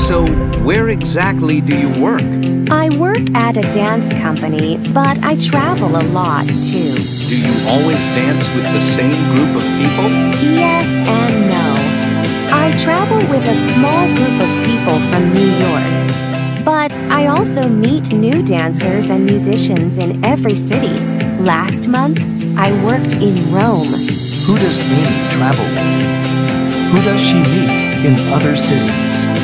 So, where exactly do you work? I work at a dance company, but I travel a lot, too. Do you always dance with the same group of people? Yes and no. I travel with a small group of people from New York. But I also meet new dancers and musicians in every city. Last month, I worked in Rome. Who does Minnie travel with? Who does she meet in other cities?